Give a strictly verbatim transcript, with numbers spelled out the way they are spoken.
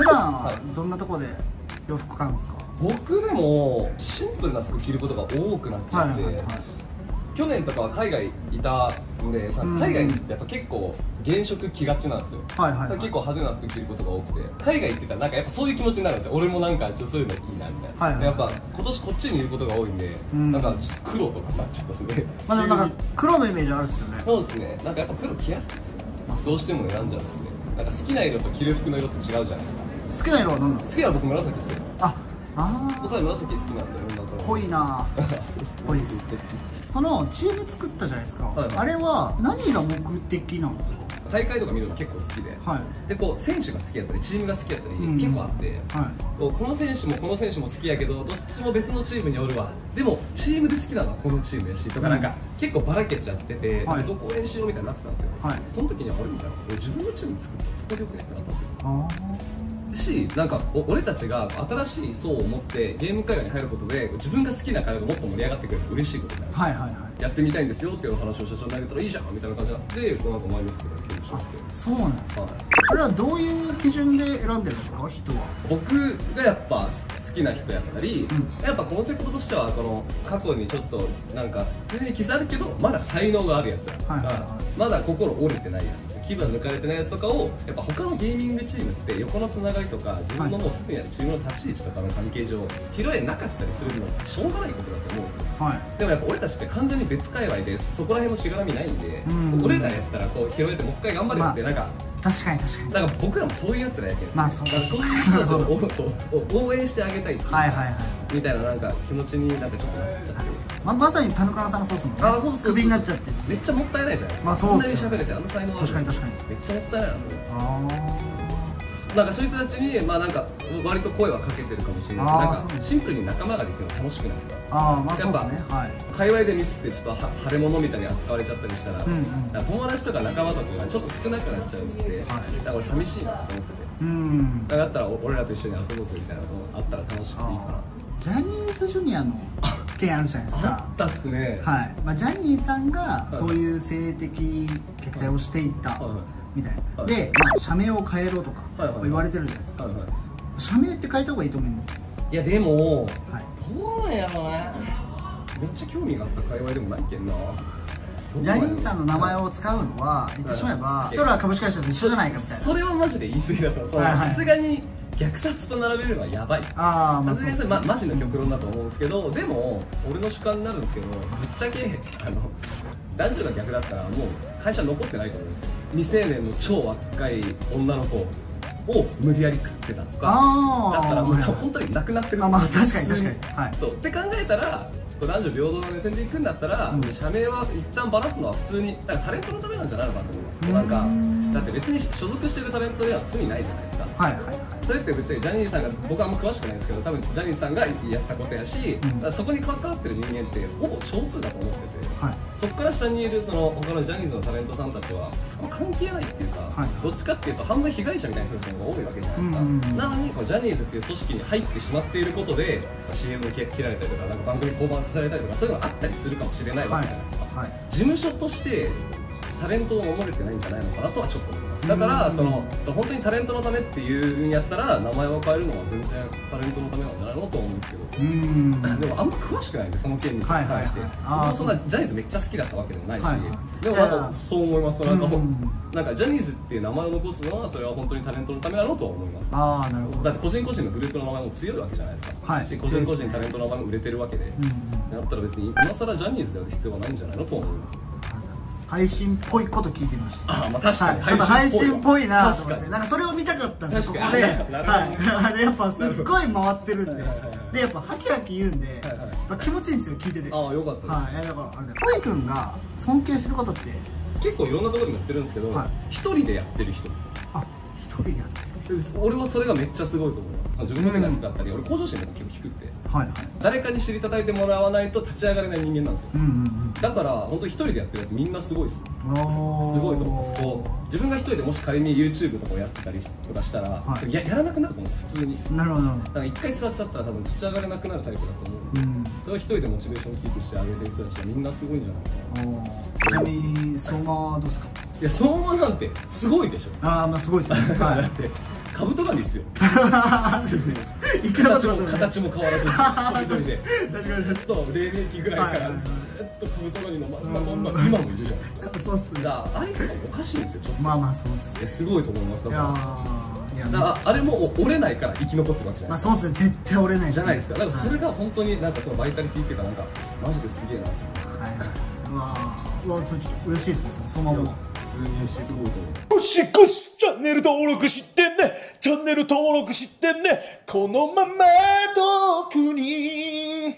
普段どんなとこで洋服買うんですか？僕でもシンプルな服着ることが多くなっちゃって、去年とかは海外いたので、海外ってやっぱ結構原色着がちなんですよ。結構派手な服着ることが多くて、海外行ってたらなんかやっぱそういう気持ちになるんですよ。俺もなんかちょっとそういうのいいなみたいな。やっぱ今年こっちにいることが多いんで、なんかちょっと黒とかになっちゃったですね。まあでもなんか黒のイメージあるんですよね。そうですね。なんかやっぱ黒着やすい。どうしても選んじゃうんですね。なんか好きな色と着る服の色って違うじゃないですか。好きな色は何なんですか？好きなの僕紫ですよ。あ、ああ。僕は紫好きなんだよ。濃いな。濃いです。そのチーム作ったじゃないですか。あれは何が目的なんですか？大会とか見るの結構好きで、でこう選手が好きやったりチームが好きやったり結構あって、この選手もこの選手も好きやけど、どっちも別のチームにおるわ。でもチームで好きなのはこのチームやしとか、なんか結構ばらけちゃってて、どこ応援しようみたいになってたんですよ。その時には俺みたいな、俺自分のチーム作ってそこでよくやってなったんですよ。し、なんか俺たちが新しい層を持ってゲーム会話に入ることで自分が好きな会話がもっと盛り上がってくれると嬉しいことになる。やってみたいんですよっていうお話を社長に投げたらいいじゃんみたいな感じになって、こうなんか前の人から検証して。そうなんですか。あれはどういう基準で選んでるんですか、人は？僕がやっぱ好きな人やったり、うん、やっぱコンセプトとしてはこの過去にちょっとなんか全然傷あるけどまだ才能があるやつ、まだ心折れてないやつ、気分抜かれてないやつとかを、やっぱ他のゲーミングチームって横のつながりとか自分のもうすぐにあるチームの立ち位置とかの関係上広いなかったりするのはしょうがないことだと思うんですよ、はい、でもやっぱ俺たちって完全に別界隈でそこら辺のしがらみないんで、俺らやったらこう広えてもう一回頑張れるって、なんか、まあ、確かに確かに、なんか僕らもそういうやつらやけど、まあそういう人たちを応援してあげたいみたいな、なんか気持ちになんかちょっとなっちゃって、ままさに田中さんがそうですもんね。あ、そうそうそう。クビになっちゃってめっちゃもったいないじゃないですか。そんなに喋れて、あの才能は確かに確かにめっちゃもったいないなと思って、なんかそういう人たちにまあなんか割と声はかけてるかもしれないですけど、なんかシンプルに仲間ができるの楽しくないですか？ああ、まあそうですね。はい。界隈でミスってちょっと腫れ物みたいに扱われちゃったりしたら、友達とか仲間とかがちょっと少なくなっちゃうんで、だから寂しいなと思ってて、うん。だったら俺らと一緒に遊ぼうぜみたいなのあったら楽しくていいかな。ジャニーズジュニアの件あるじゃないですか。あったっすね。はい。まあジャニーさんがそういう性的虐待をしていたみたいな。で、まあ社名を変えろとか言われてるじゃないですか。社名って変えた方がいいと思います。いやでも、どうなんやろうね。めっちゃ興味があった界隈でもないけんな。ジャニーさんの名前を使うのは言ってしまえば、ヒトラー株式会社と一緒じゃないかみたいな。それはマジで言い過ぎだと。さすがに。虐殺と並べるのはやばい。ああ、まあ、ま、マジの極論だと思うんですけど、でも俺の主観になるんですけど、ぶっちゃけあの男女が逆だったらもう会社残ってないと思うんですよ。未成年の超若い女の子を無理やり食ってたとかだったらもう本当になくなってる。あ、まあ確かに確かに、はい、そうって考えたら男女平等の目線でいくんだったら、うん、社名は一旦ばらすのは普通にだからタレントのためなんじゃないのかと思います。なんかだって別に所属してるタレントでは罪ないじゃないですか。はいはい。それってぶっちゃけジャニーさんが、僕はあんま詳しくないんですけど、多分ジャニーさんがやったことやし、うん、そこに関わってる人間ってほぼ少数だと思ってて、はい、そこから下にいるその他のジャニーズのタレントさんたちはあんま関係ないっていうか、はい、どっちかっていうと半分被害者みたいな人たちが多いわけじゃないですか。なのにこうジャニーズっていう組織に入ってしまっていることで シーエム を切られたりとか、なんか番組降板されたりとかそういうのがあったりするかもしれないわけじゃないですか、はいはい、事務所としてタレントを守れてないんじゃないのかなとはちょっと思います。だからその本当にタレントのためっていうんやったら名前を変えるのは全然タレントのためなんじゃないのと思うんですけど、うんでもあんま詳しくないんでその件に関して、そんなジャニーズめっちゃ好きだったわけでもないし、はいはい、でもなんかそう思います。なんかなんかジャニーズっていう名前を残すのはそれは本当にタレントのためなのとは思います。ああ、なるほど。だって個人個人のグループの名前も強いわけじゃないですか。はい。個人個人タレントの名前も売れてるわけで、うん、だったら別に今更ジャニーズである必要はないんじゃないのと思います。配信っぽいこと聞いてみました。ああ、まあ確かに配信っぽいなと思って、なんかそれを見たかったんでそこで、はい、やっぱすっごい回ってるんで、でやっぱハキハキ言うんで気持ちいいんですよ、聞いてて。ああ、よかった。はい、だからあれだ、こいくんが尊敬してる方って結構いろんなところにやってるんですけど、一人でやってる人です。あ、一人でやってる。俺はそれがめっちゃすごいと思います。自分の目が低かったり、俺向上心も結構低くて、誰かに知りたたいてもらわないと立ち上がれない人間なんですよ。だから本当一人でやってるやつみんなすごいです。すごいと思います。自分が一人でもし仮に YouTube とかをやってたりとかしたら、はい、や, やらなくなると思う、普通に。なるほど。だから一回座っちゃったら多分立ち上がれなくなるタイプだと思う。うん、それを一人でモチベーションキープしてあげてる人たちはみんなすごいんじゃないかな。ちなみに相馬はどうですか？いや、相馬なんてすごいでしょ。ああ、まあすごいですね。はい、だって。カブトガニですよ。いくらでも形も変わらず飛び飛びで、ちょっと黎明期ぐらいからずっとカブトガニのまんま今もいるじゃないですか。そうっすね。だからアイスがおかしいんですよ。ちょっとまあまあそうっすね。すごいと思います。いやあれも折れないから生き残ってますね。まあそうですね、絶対折れないじゃないですか。だからそれが本当になんかそのバイタリティっていうかなんかマジですげえな。はい。わあ、わあ、それちょっと嬉しいですね。そのまま。普通にすごいと思う。シックスチャンネル登録してね、チャンネル登録してね、このまま遠くに。